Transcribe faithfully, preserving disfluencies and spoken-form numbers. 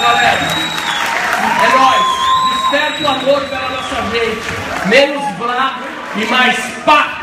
galera. É nóis. Desperta o amor pela nossa gente. Menos blá e mais pá.